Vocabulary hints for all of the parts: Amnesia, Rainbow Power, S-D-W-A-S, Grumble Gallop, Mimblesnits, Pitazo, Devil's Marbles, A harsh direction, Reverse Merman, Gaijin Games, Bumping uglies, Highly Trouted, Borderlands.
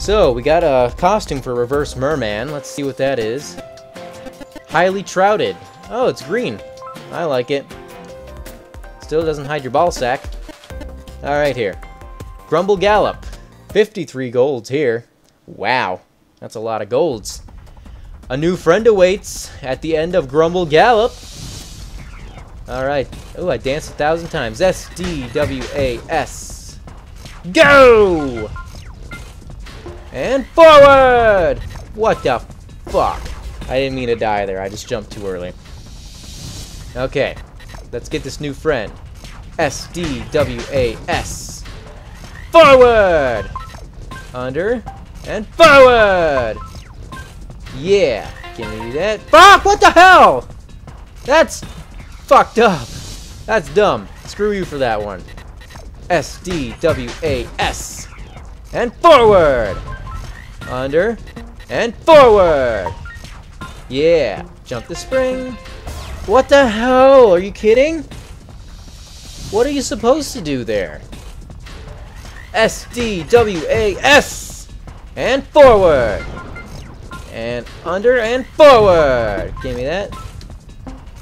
So, we got a costume for Reverse Merman. Let's see what that is. Highly Trouted. Oh, it's green. I like it. Still doesn't hide your ball sack. Alright, here. Grumble Gallop. 53 golds here. Wow. That's a lot of golds. A new friend awaits at the end of Grumble Gallop. Alright. Oh, I danced 1,000 times. S-D-W-A-S. Go! And forward! What the fuck? I didn't mean to die there. I just jumped too early. Okay. Let's get this new friend. S-D-W-A-S. Forward! Under. And forward! Yeah. Can we do that? Fuck! What the hell? That's fucked up. That's dumb. Screw you for that one. S-D-W-A-S. And forward! Under. And forward! Yeah. Jump the spring. What the hell? Are you kidding? What are you supposed to do there? S-D-W-A-S! And forward! And under and forward! Give me that.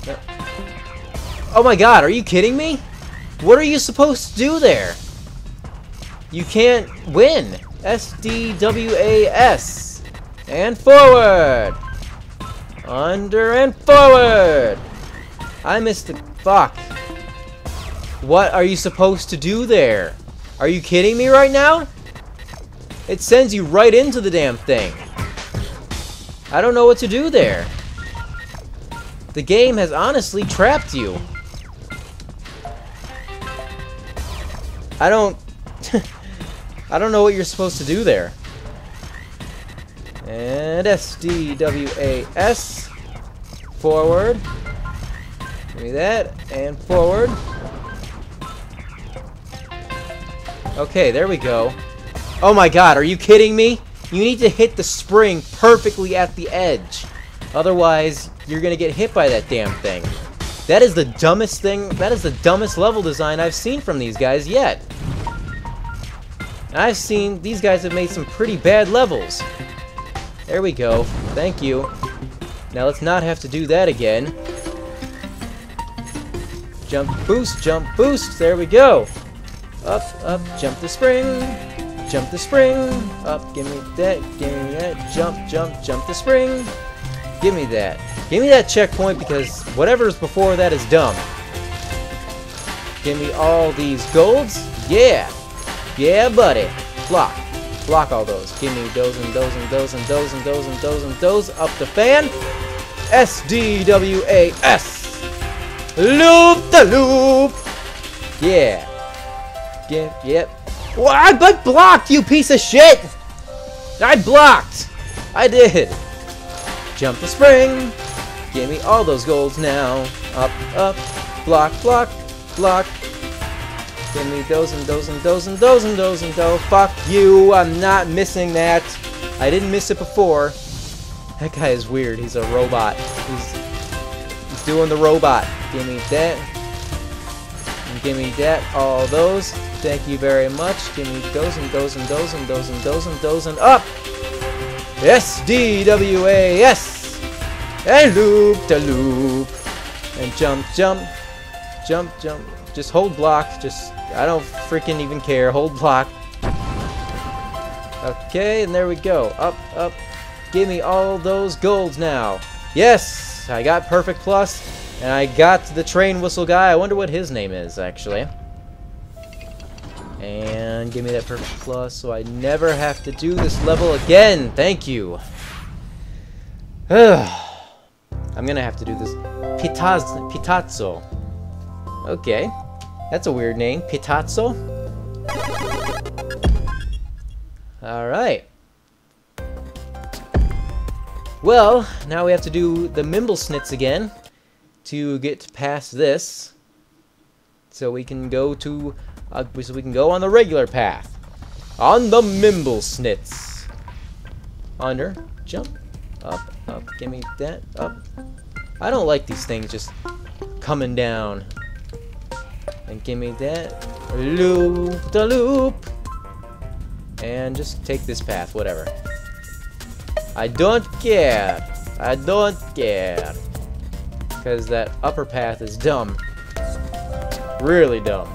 No. Oh my god, are you kidding me? What are you supposed to do there? You can't win! S-D-W-A-S! And forward! Under and forward! I missed the... Fuck. What are you supposed to do there? Are you kidding me right now? It sends you right into the damn thing. I don't know what to do there. The game has honestly trapped you. I don't... I don't know what you're supposed to do there. And S-D-W-A-S. Forward. Give me that. And forward. Okay, there we go. Oh my god, are you kidding me? You need to hit the spring perfectly at the edge. Otherwise, you're gonna get hit by that damn thing. That is the dumbest thing. That is the dumbest level design I've seen from these guys yet. I've seen these guys have made some pretty bad levels. There we go. Thank you. Now let's not have to do that again. Jump boost, jump boost. There we go. Up, up, jump the spring. Jump the spring. Up, give me that, give me that. Jump, jump, jump the spring. Give me that. Give me that checkpoint because whatever's before that is dumb. Give me all these golds. Yeah. Yeah, buddy. Block. Block all those. Give me those and those and those and those and those and those and those. Up the fan. S-D-W-A-S. Loop the loop. Yeah. Yep. Well, I blocked, you piece of shit. I blocked. I did. Jump the spring. Give me all those golds now. Up, up. Block, block, block. Give me those and those and those and those and those and those. Fuck you, I'm not missing that. I didn't miss it before. That guy is weird, he's a robot. He's doing the robot. Give me that. And give me that, all those. Thank you very much. Give me those and those and those and those and those and those and up! S-D-W-A-S! And loop the loop. And jump, jump. Jump, jump. Just hold block. Just, I don't freaking even care. Hold block. Okay, and there we go. Up, up. Give me all those golds now. Yes! I got perfect plus, and I got the train whistle guy. I wonder what his name is, actually. And give me that perfect plus so I never have to do this level again. Thank you. I'm gonna have to do this. Pitazo. Okay. That's a weird name, Pitazo. Alright. Well, now we have to do the Mimblesnits again to get past this. So we can go to so we can go on the regular path. On the Mimblesnits. Under, jump, up, up, give me that, up. I don't like these things just coming down. And give me that. Loop the loop. and just take this path, whatever. I don't care. I don't care. Because that upper path is dumb. Really dumb.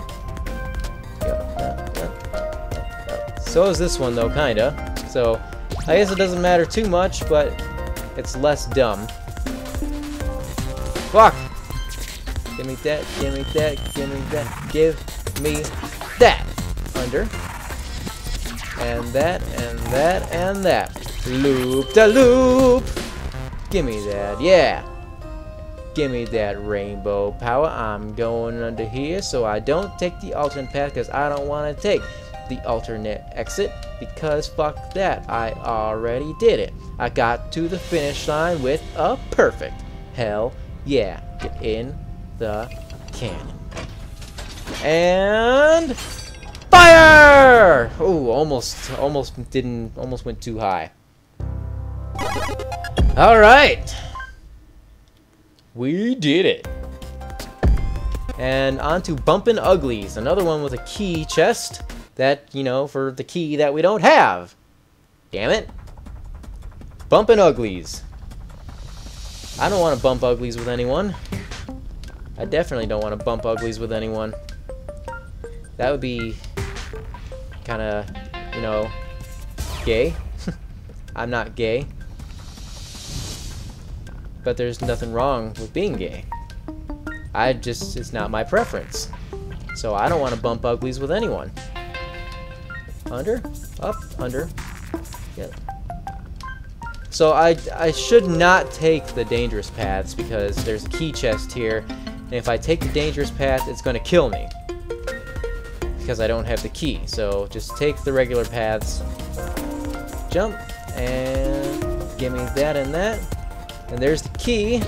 So is this one though, kinda. So I guess it doesn't matter too much, but it's less dumb. Fuck! Give me that, give me that, give me that, give me that! Under. And that, and that, and that. Loop-da-loop! Give me that, yeah! Give me that rainbow power. I'm going under here, so I don't take the alternate path, because I don't want to take the alternate exit, because fuck that, I already did it. I got to the finish line with a perfect. Hell yeah, get in the cannon and fire. Oh, almost went too high. All right, we did it. And on to Bumping Uglies, another one with a key chest. That, you know, for the key that we don't have. Damn it. Bumping Uglies. I don't want to bump uglies with anyone. I definitely don't want to bump uglies with anyone. That would be kind of, you know, gay. I'm not gay. But there's nothing wrong with being gay. I just, it's not my preference. So I don't want to bump uglies with anyone. Under, up, under. Yeah. So I should not take the dangerous paths, because there's a key chest here, and if I take the dangerous path, it's going to kill me because I don't have the key. So just take the regular paths. Jump and give me that and that. And there's the key.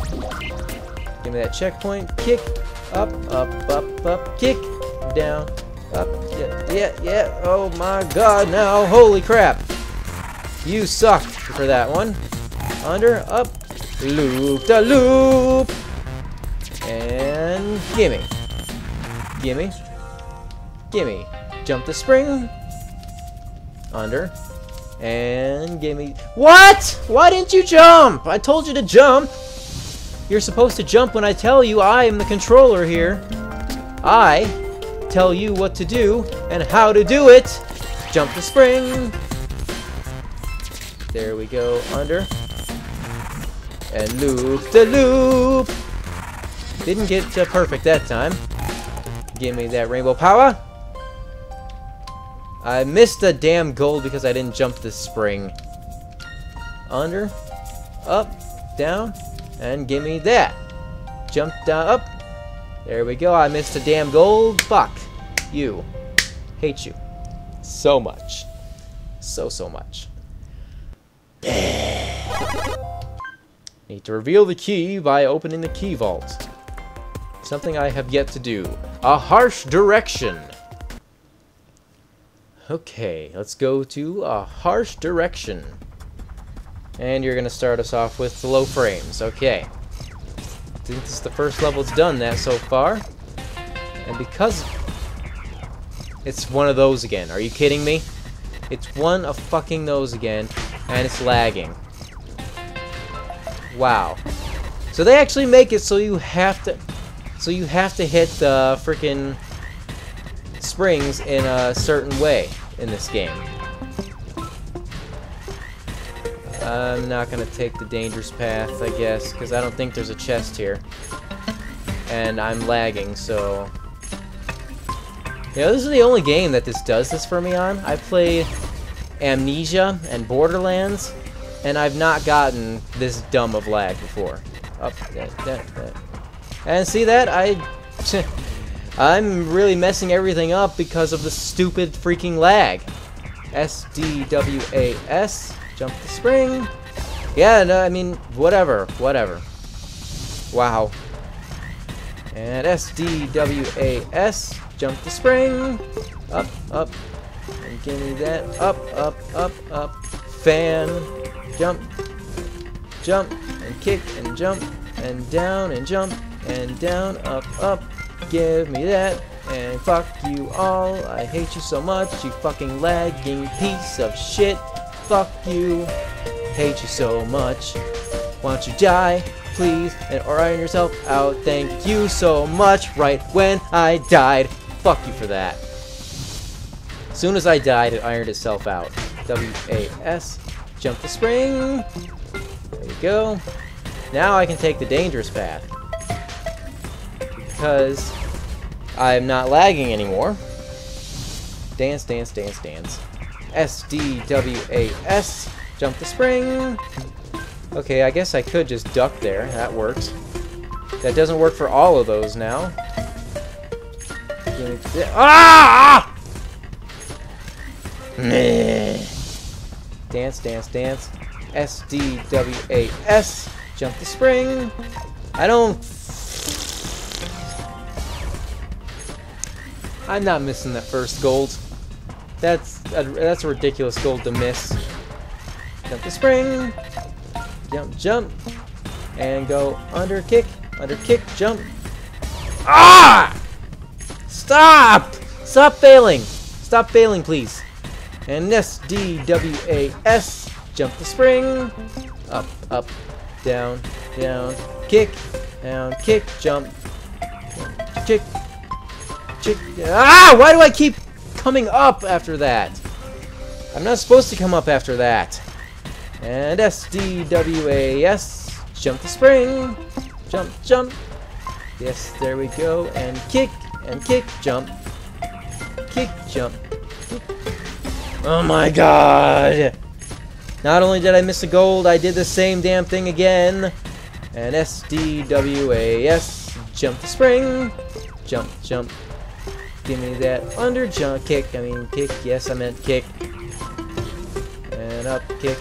Give me that checkpoint. Kick up, up, up, up. Kick down. Up, yeah, yeah, yeah, oh my god, now, holy crap! You sucked for that one. Under, up, loop-da-loop! And gimme. Gimme. Gimme. Jump the spring. Under. And gimme. What?! Why didn't you jump?! I told you to jump! You're supposed to jump when I tell you. I am the controller here. I tell you what to do and how to do it. Jump the spring. There we go. Under. And loop the loop. Didn't get perfect that time. Give me that rainbow power. I missed a damn goal because I didn't jump the spring. Under. Up. Down. And give me that. Jump down. Up. There we go, I missed a damn gold. Fuck you. Hate you. So much. So much. Need to reveal the key by opening the key vault. Something I have yet to do. A harsh direction. Okay, let's go to a harsh direction. And you're gonna start us off with the low frames, okay. I think this is the first level it's done that so far. And because it's one of those again. Are you kidding me? It's one of fucking those again. And it's lagging. Wow. So they actually make it so you have to... so you have to hit the freaking springs in a certain way in this game. I'm not gonna take the dangerous path, I guess, because I don't think there's a chest here. And I'm lagging, so... you know, this is the only game that this does this for me on. I played Amnesia and Borderlands, and I've not gotten this dumb of lag before. Up, that, that. And see that? I'm really messing everything up because of the stupid freaking lag. S-D-W-A-S. Jump the spring. Yeah, no, I mean, whatever. Wow. And S-D-W-A-S. Jump the spring. Up, up. And give me that. Up, up, up, up. Fan. Jump. Jump. And kick. And jump. And down. And jump. And down. Up, up. Give me that. And fuck you all, I hate you so much, you fucking lagging piece of shit. Fuck you, hate you so much. Why don't you die, please, and iron yourself out. Thank you so much, right when I died. Fuck you for that. As soon as I died, it ironed itself out. W-A-S, jump the spring. There we go. Now I can take the dangerous path. Because I'm not lagging anymore. Dance, dance, dance, dance. S-D-W-A-S, jump the spring. Okay, I guess I could just duck there. That works. That doesn't work for all of those now. Ah! Meh. Dance, dance, dance. S-D-W-A-S, jump the spring. I'm not missing that first gold. That's a ridiculous gold to miss. Jump the spring. Jump, jump. And go under kick. Under kick, jump. Ah! Stop! Stop failing! Stop failing, please. And S-D-W-A-S, jump the spring. Up, up, down, down, kick, jump, kick. Ah! Why do I keep coming up after that? I'm not supposed to come up after that. And S-D-W-A-S, jump the spring. Jump, jump. Yes, there we go. And kick, jump. Kick, jump. Oh my god! Not only did I miss a gold, I did the same damn thing again. And S-D-W-A-S, jump the spring. Jump, jump. Give me that under jump kick. I mean kick. Yes, I meant kick. And up kick.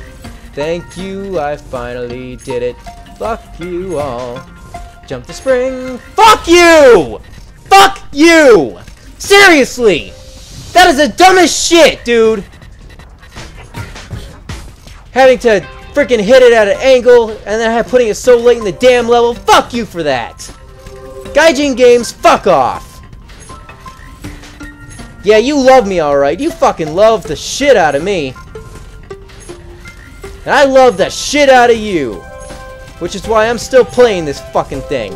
Thank you. I finally did it. Fuck you all. Jump the spring. Fuck you! Fuck you! Seriously! That is the dumbest shit, dude! Having to freaking hit it at an angle and then putting it so late in the damn level. Fuck you for that! Gaijin Games, fuck off! Yeah, you love me, alright. You fucking love the shit out of me. And I love the shit out of you. Which is why I'm still playing this fucking thing.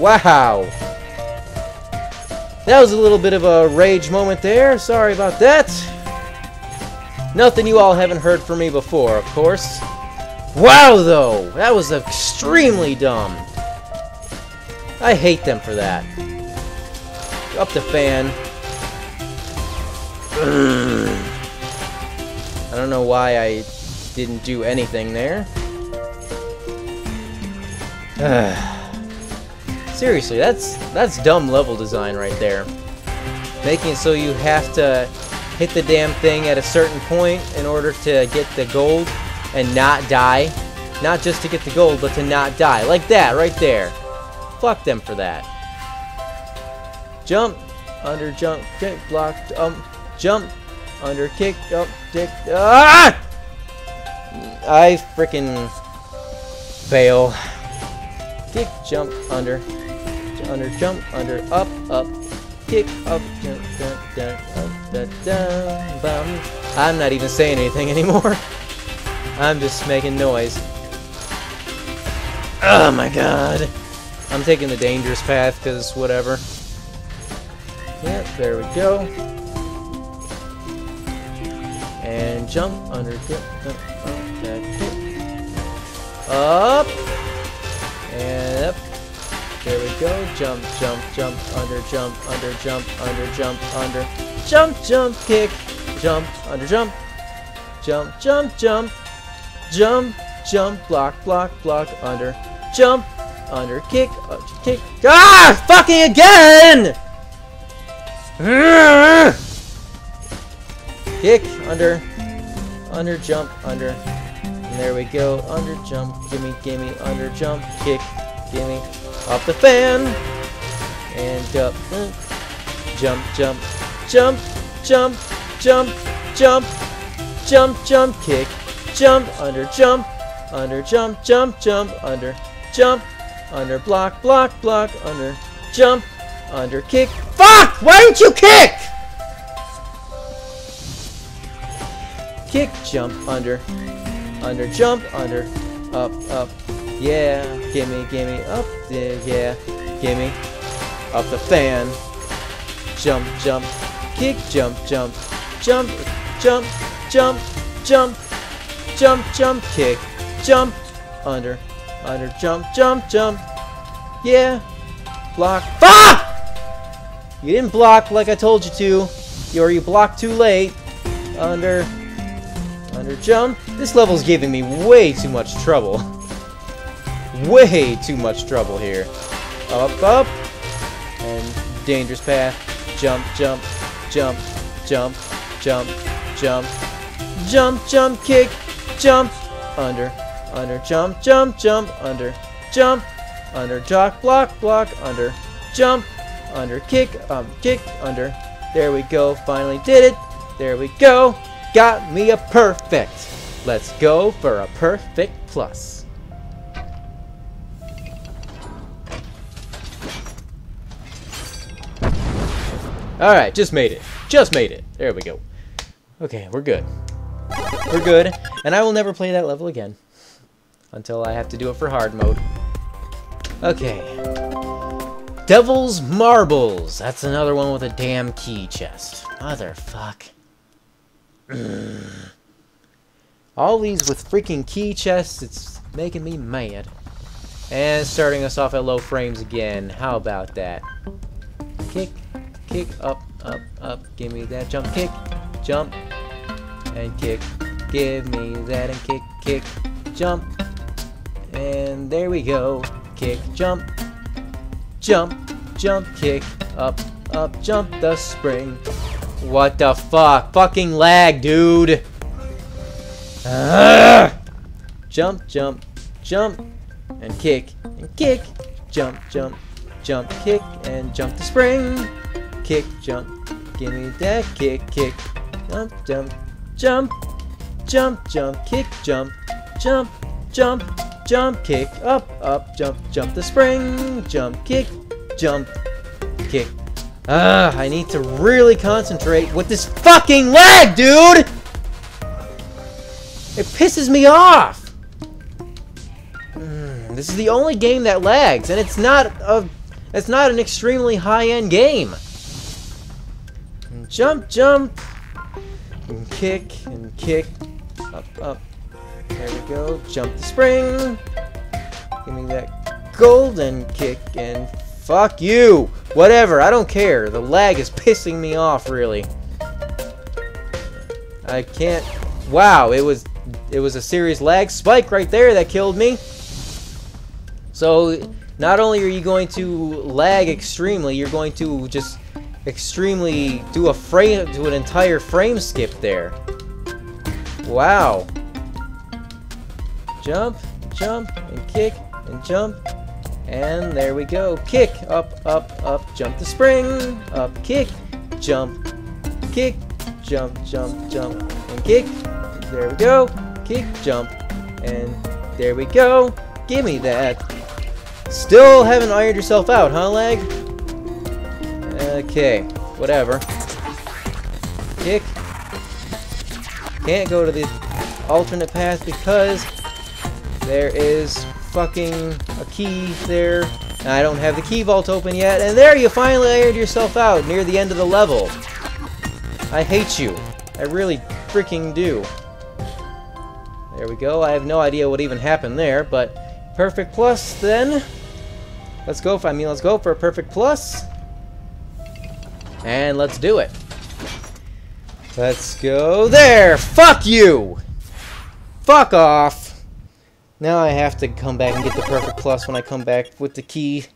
Wow. That was a little bit of a rage moment there. Sorry about that. Nothing you all haven't heard from me before, of course. Wow, though. That was extremely dumb. I hate them for that. Up the fan. I don't know why I didn't do anything there. Seriously, that's dumb level design right there. Making it so you have to hit the damn thing at a certain point in order to get the gold and not die. Not just to get the gold, but to not die. Like that, right there. Fuck them for that. Jump, under jump, kick, block, jump, under kick, up, dick. Ah! I freaking fail. Kick, jump, under. Under, jump, under, up, up, kick, up, jump, jump, jump, up, da, da, bum. I'm not even saying anything anymore. I'm just making noise. Oh my god. I'm taking the dangerous path because whatever. Yep, there we go. And jump, under, jump, jump, up, back, up. And up. There we go. Jump, jump, jump, under, jump, under, jump, under, jump, under. Jump, jump, kick. Jump, under, jump. Jump, jump, jump. Jump, jump, block, block, block, under. Jump, under, kick, kick. Ah! Fucking again! Kick, under, under, jump, under, and there we go, under, jump, gimme, gimme, under, jump, kick, gimme, up the fan, and up, jump, jump, jump, jump, jump, jump, jump, jump, kick, jump, under, jump, jump, jump, under, block, block, block, under, jump, under, kick, fuck! Why didn't you kick? Kick, jump, under. Under, jump, under. Up, up. Yeah. Gimme, gimme. Up, yeah. Gimme. Up the fan. Jump, jump. Kick, jump, jump. Jump, jump, jump, jump. Jump, jump, kick. Jump. Under. Under, jump, jump, jump. Yeah. Block. Fuck! You didn't block like I told you to, or you blocked too late. Under. Under, jump. This level's giving me way too much trouble. Way too much trouble here. Up, up. And dangerous path. Jump, jump, jump, jump, jump, jump. Jump, jump, kick. Jump. Under. Under, jump, jump, jump. Under. Jump. Under, jock, block, block. Under. Jump. Under, kick, kick, under. There we go, finally did it. There we go. Got me a perfect. Let's go for a perfect plus. Alright, just made it. Just made it. There we go. Okay, we're good. We're good. And I will never play that level again. Until I have to do it for hard mode. Okay. Devil's Marbles. That's another one with a damn key chest. Motherfuck. All these with freaking key chests, it's making me mad. And starting us off at low frames again. How about that? Kick, kick, up, up, up. Give me that jump, kick, jump, and kick. Give me that and kick, kick, jump. And there we go. Kick, jump. Jump, jump, kick, up, up, jump the spring. What the fuck? Fucking lag, dude. Jump, jump, jump, and kick, and kick. Jump, jump, jump, kick, and jump the spring. Kick, jump, give me that kick, kick. Jump, jump, jump, jump, jump, kick, jump, jump, jump. Jump, kick, up, up, jump, jump the spring, jump, kick. I need to really concentrate with this fucking lag, dude! It pisses me off! This is the only game that lags, and it's not an extremely high-end game. Jump, jump, and kick, up, up. There we go, jump the spring. Give me that golden kick and fuck you. Whatever, I don't care. The lag is pissing me off, really. I can't. Wow, it was a serious lag spike right there that killed me. So not only are you going to lag extremely, you're going to just extremely do a frame, do an entire frame skip there. Wow. Jump, jump, and kick, and jump, and there we go. Kick, up, up, up, jump the spring, up, kick, jump, jump, jump, and kick. There we go. Kick, jump, and there we go. Give me that. Still haven't ironed yourself out, huh, lag? Okay, whatever. Kick. Can't go to the alternate path because there is fucking a key there. And I don't have the key vault open yet. And there, you finally aired yourself out near the end of the level. I hate you. I really freaking do. There we go. I have no idea what even happened there, but perfect plus then. Let's go. Let's go for a perfect plus. And let's do it. Let's go there. Fuck you. Fuck off. Now I have to come back and get the perfect plus when I come back with the key.